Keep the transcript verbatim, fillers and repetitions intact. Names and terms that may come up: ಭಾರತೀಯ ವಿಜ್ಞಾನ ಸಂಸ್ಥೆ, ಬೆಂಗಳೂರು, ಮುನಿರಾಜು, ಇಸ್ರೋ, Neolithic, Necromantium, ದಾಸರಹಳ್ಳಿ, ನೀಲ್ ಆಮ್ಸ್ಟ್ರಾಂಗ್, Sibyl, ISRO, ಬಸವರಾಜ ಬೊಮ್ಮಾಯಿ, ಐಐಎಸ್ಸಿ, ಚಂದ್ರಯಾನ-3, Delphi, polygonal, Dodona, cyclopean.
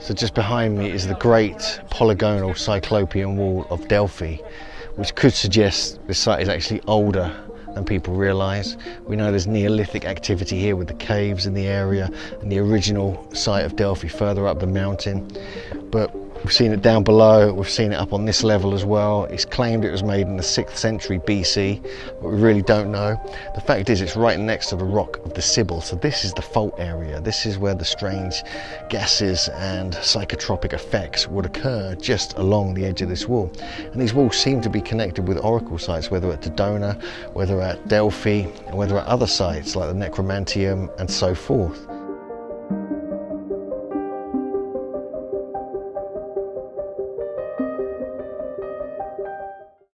So just behind me is the great polygonal cyclopean wall of Delphi, which could suggest this site is actually older than people realise. We know there's Neolithic activity here with the caves in the area and the original site of Delphi further up the mountain. But we've seen it down below, we've seen it up on this level as well. It's claimed it was made in the sixth century B C, but we really don't know. The fact is it's right next to the rock of the Sibyl, so this is the fault area. This is where the strange gases and psychotropic effects would occur, just along the edge of this wall. And these walls seem to be connected with oracle sites, whether at Dodona, whether at Delphi, and whether at other sites like the Necromantium and so forth.